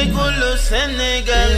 Ecoles au Sénégal.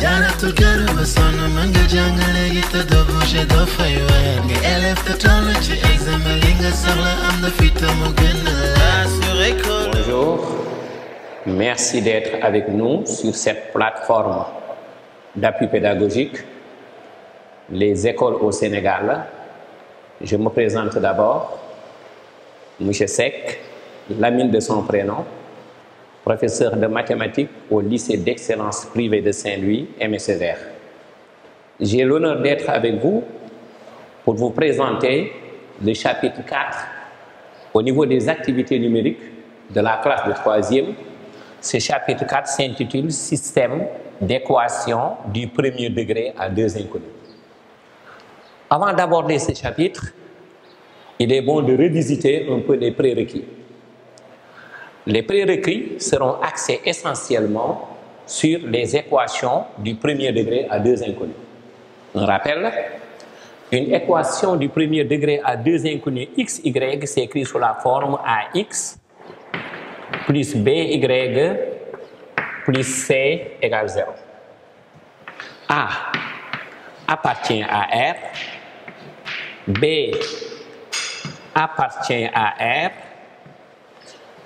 Jaratul karama sonu manga jangale gi te do bouger do fay wal nga élève te tollu ci examen li nga soxla am na fi te mu gën la sur Ecoles. Bonjour, merci d'être avec nous sur cette plateforme d'appui pédagogique, les écoles au Sénégal. Je me présente d'abord, Monsieur Seck, Lamine de son prénom, professeur de mathématiques au lycée d'excellence privée de Saint-Louis, MSSR. J'ai l'honneur d'être avec vous pour vous présenter le chapitre 4 au niveau des activités numériques de la classe de 3e. Ce chapitre 4 s'intitule « Système d'équation du premier degré à deux inconnus ». Avant d'aborder ce chapitre, il est bon de revisiter un peu les prérequis. Les prérequis seront axés essentiellement sur les équations du premier degré à deux inconnus. On rappelle, une équation du premier degré à deux inconnus x, y s'écrit sous la forme ax plus by plus c égale 0. A appartient à R, B appartient à R,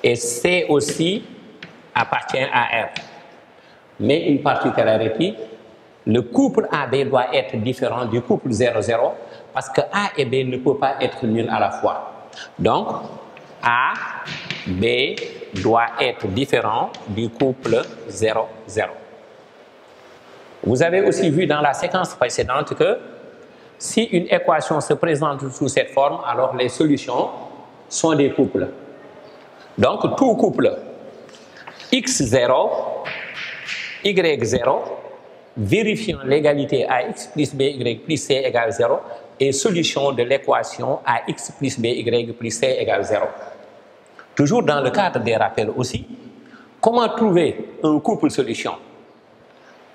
et C aussi appartient à R. Mais une particularité, le couple AB doit être différent du couple 0,0 parce que A et B ne peuvent pas être nuls à la fois. Donc, A, B doit être différent du couple 0,0. Vous avez aussi vu dans la séquence précédente que si une équation se présente sous cette forme, alors les solutions sont des couples. Donc, tout couple x0, y0, vérifiant l'égalité ax plus by plus c égale 0 et solution de l'équation ax plus by plus c égale 0. Toujours dans le cadre des rappels aussi, comment trouver un couple solution?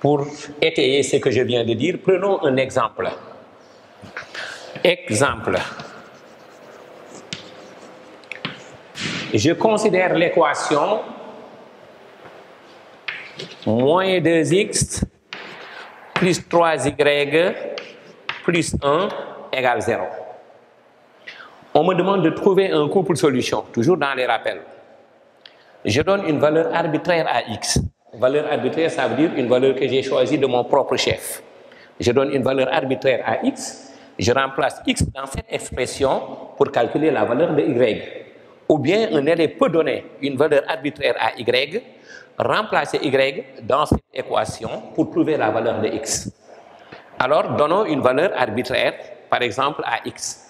Pour étayer ce que je viens de dire, prenons un exemple. Exemple. Je considère l'équation moins 2x plus 3y plus 1 égale 0. On me demande de trouver un couple solution, toujours dans les rappels. Je donne une valeur arbitraire à x. Valeur arbitraire, ça veut dire une valeur que j'ai choisie de mon propre chef. Je donne une valeur arbitraire à x, je remplace x dans cette expression pour calculer la valeur de y. Ou bien un élève peut donner une valeur arbitraire à y, remplacer y dans cette équation pour trouver la valeur de x. Alors, donnons une valeur arbitraire, par exemple à x.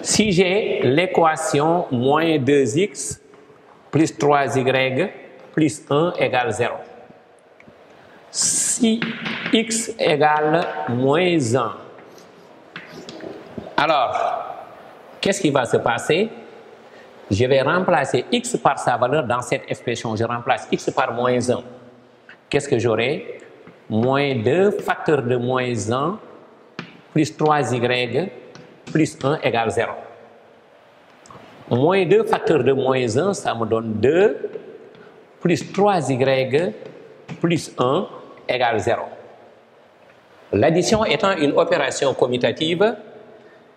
Si j'ai l'équation moins 2x plus 3y plus 1 égale 0. Si x égale moins 1, alors qu'est-ce qui va se passer? Je vais remplacer x par sa valeur dans cette expression. Je remplace x par moins 1. Qu'est-ce que j'aurai? Moins 2 facteur de moins 1 plus 3y plus 1 égale 0. Moins 2 facteur de moins 1, ça me donne 2 plus 3y plus 1 égale 0. L'addition étant une opération commutative,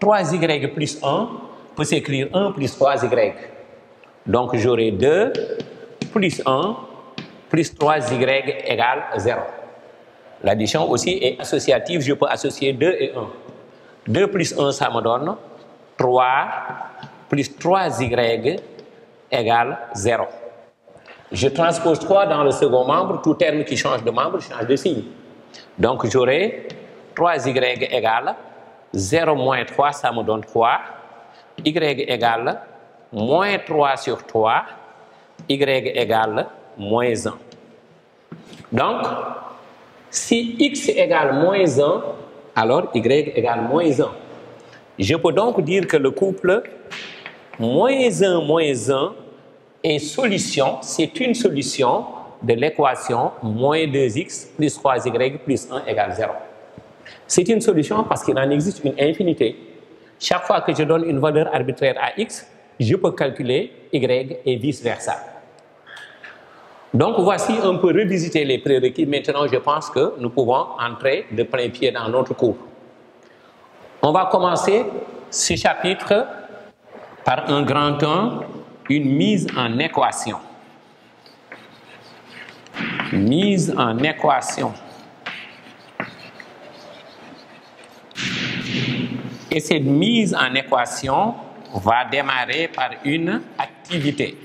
3y plus 1 peut s'écrire 1 plus 3y. Donc j'aurai 2 plus 1 plus 3y égale 0. L'addition aussi est associative, je peux associer 2 et 1. 2 plus 1, ça me donne 3 plus 3y égale 0. Je transpose 3 dans le second membre, tout terme qui change de membre change de signe. Donc j'aurai 3y égale 0 moins 3, ça me donne 3. Y égale moins 3 sur 3. Y égale moins 1. Donc, si x égale moins 1, alors y égale moins 1. Je peux donc dire que le couple moins 1, moins 1 est solution, c'est une solution de l'équation moins 2x plus 3y plus 1 égale 0. C'est une solution parce qu'il en existe une infinité. Chaque fois que je donne une valeur arbitraire à x, je peux calculer y et vice-versa. Donc voici un peu revisiter les prérequis. Maintenant, je pense que nous pouvons entrer de plein pied dans notre cours. On va commencer ce chapitre par un grand 1, une mise en équation. Mise en équation. Et cette mise en équation va démarrer par une activité.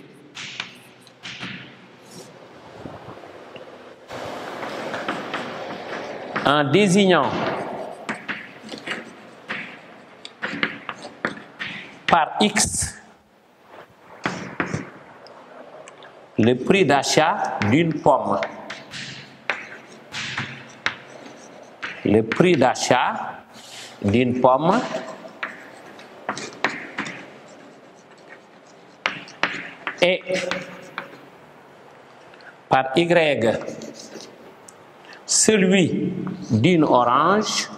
En désignant par X le prix d'achat d'une pomme. Le prix d'achat d'une pomme et par Y celui d'une orange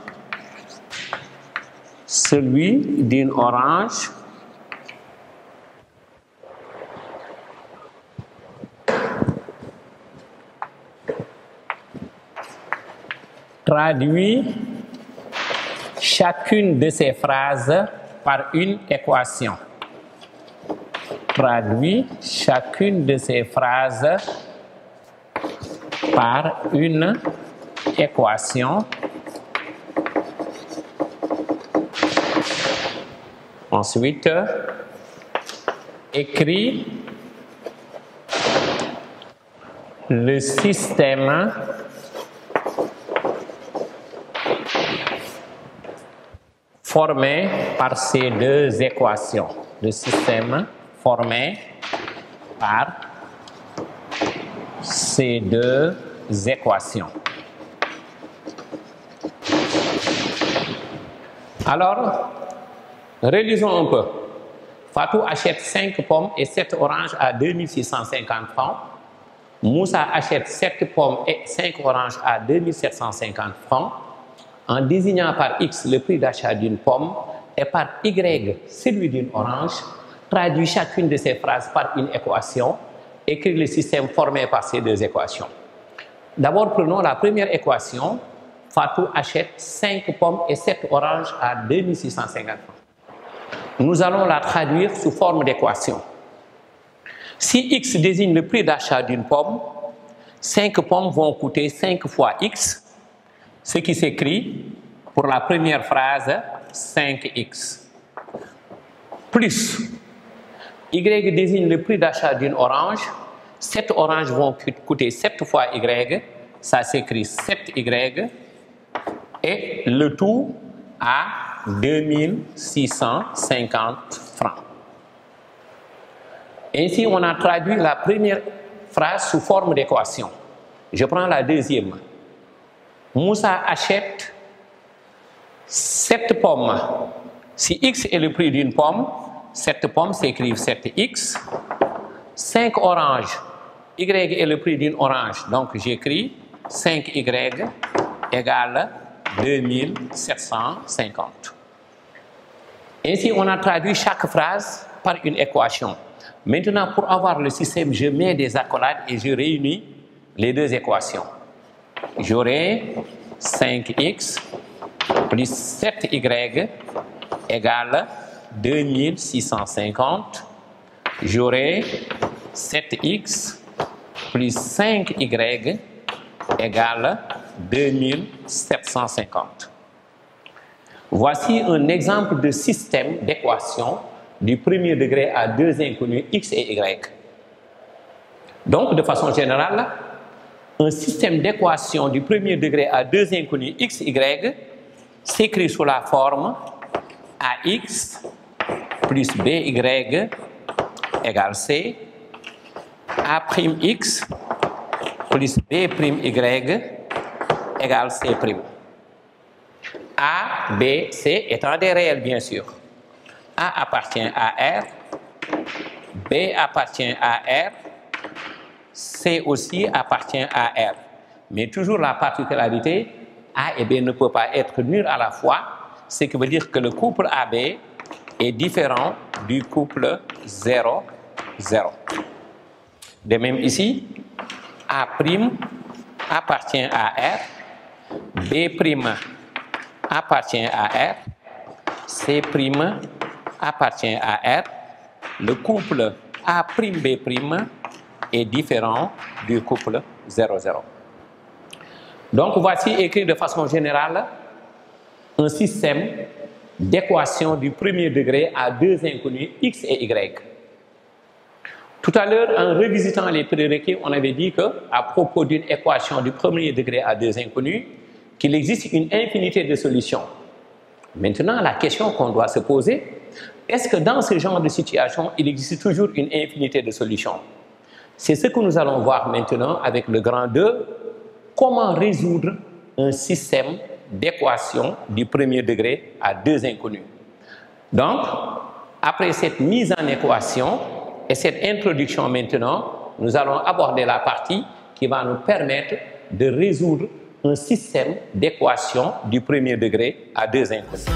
traduit chacune de ces phrases par une équation. Traduit chacune de ces phrases par une équation. Ensuite, écrit le système formé par ces deux équations. Le système formé par ces deux équations. Alors, relisons un peu. Fatou achète 5 pommes et 7 oranges à 2650 francs. Moussa achète 7 pommes et 5 oranges à 2750 francs. En désignant par X le prix d'achat d'une pomme et par Y celui d'une orange, traduit chacune de ces phrases par une équation, écrit le système formé par ces deux équations. D'abord, prenons la première équation. Fatou achète 5 pommes et 7 oranges à 2650 francs. Nous allons la traduire sous forme d'équation. Si X désigne le prix d'achat d'une pomme, 5 pommes vont coûter 5 fois X, ce qui s'écrit pour la première phrase 5X. Plus, Y désigne le prix d'achat d'une orange, 7 oranges vont coûter 7 fois Y, ça s'écrit 7Y, et le tout à 2650 francs. Ainsi, on a traduit la première phrase sous forme d'équation. Je prends la deuxième. Moussa achète 7 pommes. Si X est le prix d'une pomme, 7 pommes s'écrivent 7X. 5 oranges. Y est le prix d'une orange. Donc j'écris 5Y égale 2750. Ainsi, on a traduit chaque phrase par une équation. Maintenant, pour avoir le système, je mets des accolades et je réunis les deux équations. J'aurai 5X plus 7Y égale 2650. J'aurai 7X plus 5Y égale 2750. Voici un exemple de système d'équation du premier degré à deux inconnus X et Y. Donc, de façon générale, un système d'équation du premier degré à deux inconnus X, Y s'écrit sous la forme AX plus BY égale C, A'X plus B'Y égale C'. A, B, C étant des réels, bien sûr. A appartient à R, B appartient à R, C aussi appartient à R. Mais toujours la particularité, A et B ne peuvent pas être nuls à la fois, ce qui veut dire que le couple AB est différent du couple 0, 0. De même ici, A' appartient à R, B' appartient à R, C' appartient à R. Le couple A'B' est différent du couple 0, 0. Donc voici écrit de façon générale un système d'équation du premier degré à deux inconnus x et y. Tout à l'heure, en revisitant les prérequis, on avait dit qu'à propos d'une équation du premier degré à deux inconnus, qu'il existe une infinité de solutions. Maintenant, la question qu'on doit se poser, est-ce que dans ce genre de situation, il existe toujours une infinité de solutions? C'est ce que nous allons voir maintenant avec le grand 2, comment résoudre un système d'équation du premier degré à deux inconnus. Donc, après cette mise en équation, et cette introduction maintenant, nous allons aborder la partie qui va nous permettre de résoudre un système d'équation du premier degré à deux inconnus.